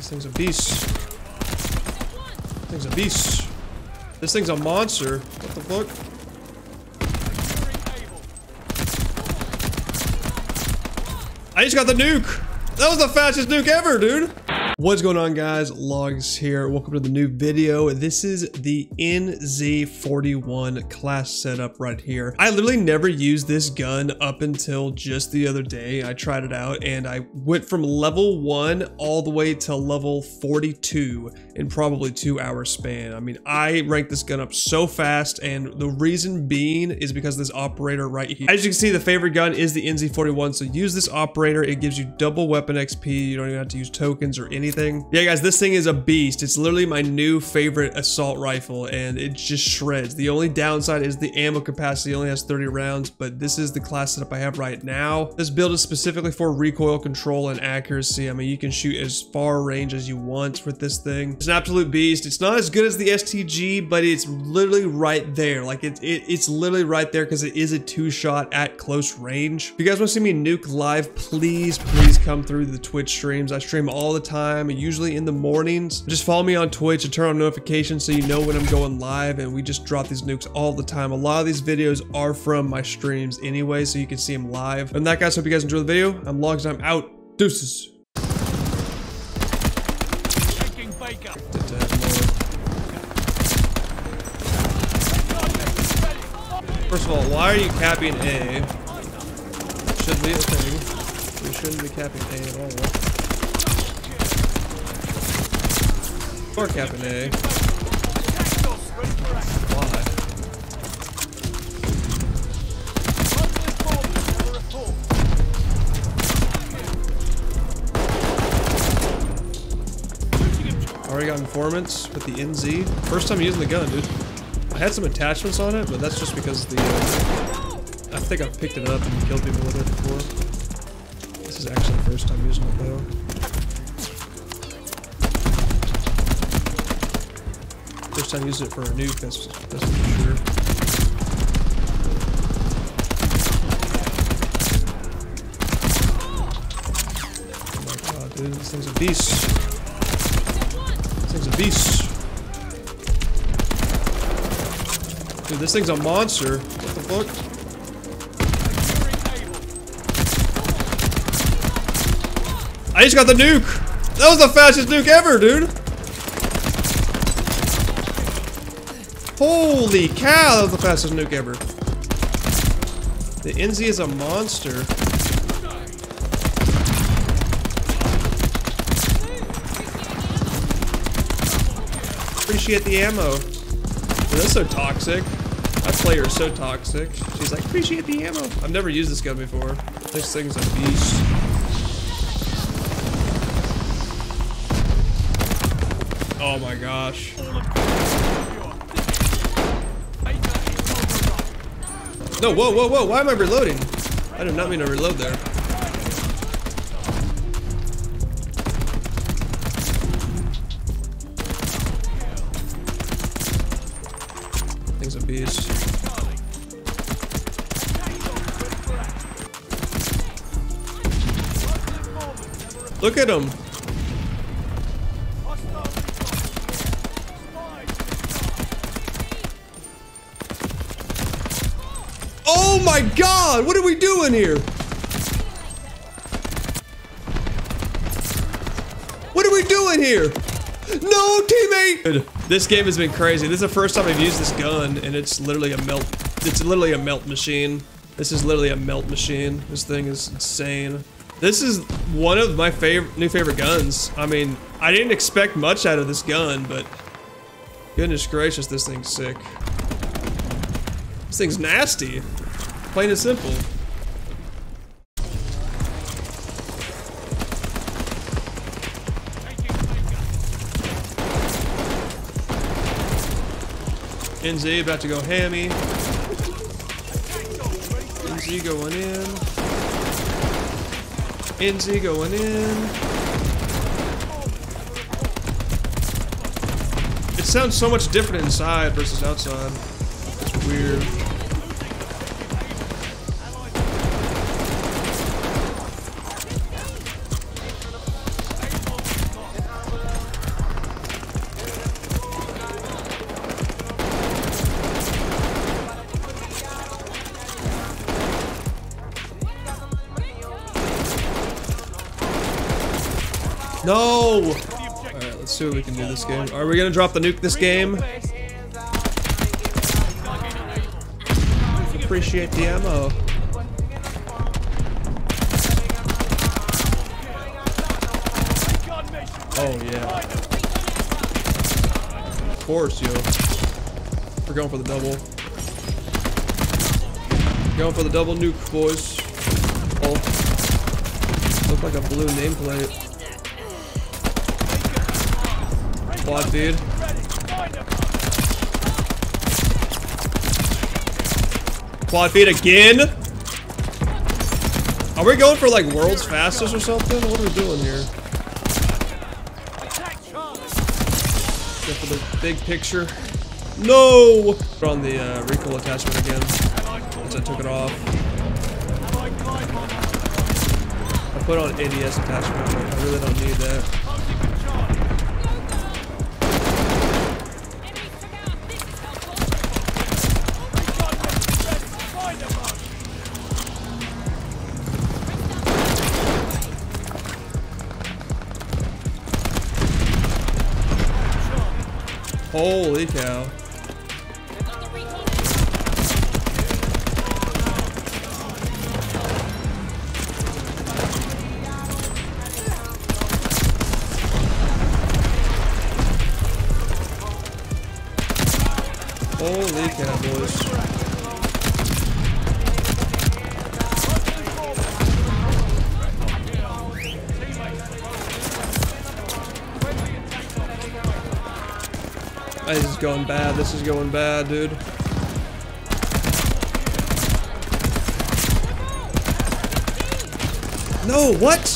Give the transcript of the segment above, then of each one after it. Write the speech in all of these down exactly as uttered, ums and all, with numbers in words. This thing's a beast. This thing's a beast. This thing's a monster. What the fuck? I just got the nuke. That was the fastest nuke ever, dude. What's going on, guys? Logz here. Welcome to the new video. This is the N Z forty-one class setup right here. I literally never used this gun up until just the other day. I tried it out and I went from level one all the way to level forty-two in probably two hour span. I mean, I ranked this gun up so fast, and the reason being is because of this operator right here. As you can see, the favorite gun is the N Z forty-one, so use this operator. It gives you double weapon X P. You don't even have to use tokens or anything. Thing. Yeah, guys, this thing is a beast. It's literally my new favorite assault rifle, and it just shreds. The only downside is the ammo capacity. It only has thirty rounds, but this is the class setup I have right now. This build is specifically for recoil control and accuracy. I mean, you can shoot as far range as you want with this thing. It's an absolute beast. It's not as good as the S T G, but it's literally right there. Like, it, it, it's literally right there because it is a two-shot at close range. If you guys want to see me nuke live, please, please come through the Twitch streams. I stream all the time, usually in the mornings. Just follow me on Twitch and turn on notifications so you know when I'm going live, and we just drop these nukes all the time. A lot of these videos are from my streams anyway, so you can see them live. And that, guys, hope you guys enjoy the video. I'm Logz, I'm out. Deuces. First of all, why are you capping A? Should be a thing. We shouldn't be capping A at all. Or Captain A. Why? Already got informants with the N Z. First time using the gun, dude. I had some attachments on it, but that's just because the... Uh, I think I've picked it up and killed people with it before. This is actually the first time using it, though. First time using it for a nuke, that's, that's for sure. Oh my god, dude, this thing's a beast. This thing's a beast. Dude, this thing's a monster. What the fuck? I just got the nuke! That was the fastest nuke ever, dude! Holy cow, that was the fastest nuke ever. The N Z is a monster. Appreciate the ammo. Dude, that's so toxic. My player is so toxic. She's like, appreciate the ammo. I've never used this gun before. This thing's a beast. Oh my gosh. No, whoa, whoa, whoa, why am I reloading? I did not mean to reload there. Thing's a beast. Look at him. Oh my god, what are we doing here? What are we doing here? No, teammate! Dude, this game has been crazy. This is the first time I've used this gun, and it's literally a melt. It's literally a melt machine. This is literally a melt machine. This thing is insane. This is one of my favorite new favorite guns. I mean, I didn't expect much out of this gun, but goodness gracious, this thing's sick. This thing's nasty. Plain and simple. N Z about to go hammy. N Z going in. N Z going in. It sounds so much different inside versus outside. It's weird. No! Alright, let's see what we can do this game. Are we gonna drop the nuke this game? Appreciate the ammo. Oh yeah. Of course, yo. We're going for the double. Going for the double nuke, boys. Oh. Look like a blue nameplate. Quad, dude. Quad feed again? Are we going for like world's fastest or something? What are we doing here? Go for the big picture. No! Put on the uh, recoil attachment again. Once I took it off. I put on A D S attachment. I really don't need that. Holy cow. Holy cow, boys. This is going bad. This is going bad, dude. No, what?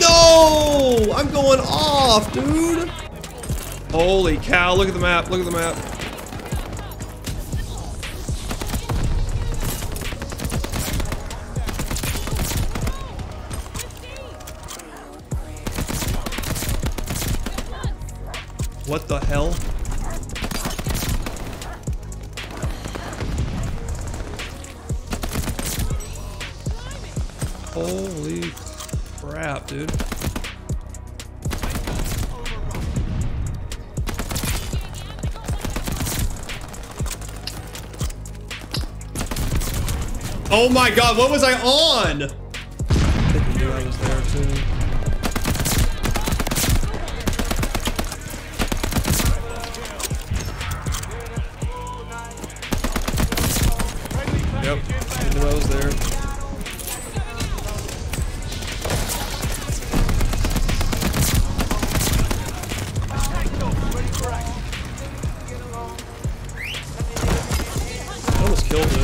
No! I'm going off, dude. Holy cow. Look at the map. Look at the map. What the hell? Holy crap, dude. Oh my god, what was I on? I think he knew I was there too. Yep, I knew I was there. I almost killed him.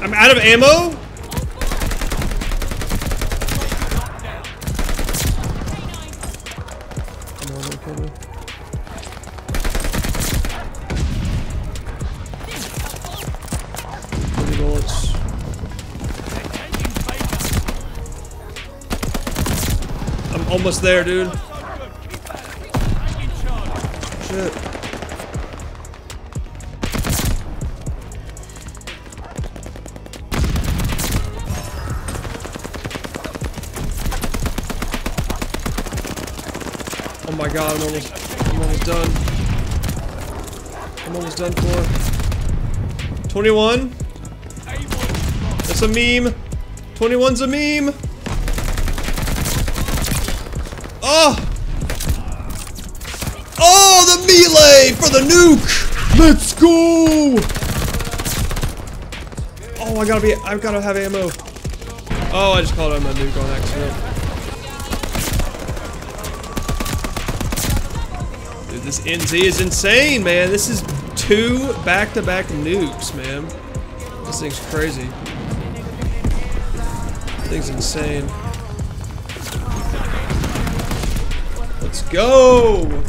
I'm out of ammo? Bullets. I'm almost there, dude. Shit. Oh my god, I'm almost, I'm almost done. I'm almost done for. twenty-one? That's a meme. twenty-one's a meme. Oh! Oh, the melee for the nuke! Let's go! Oh, I gotta be, I've gotta have ammo. Oh, I just called out my nuke on accident. This N Z is insane, man. This is two back-to-back nukes, man. This thing's crazy. This thing's insane. Let's go!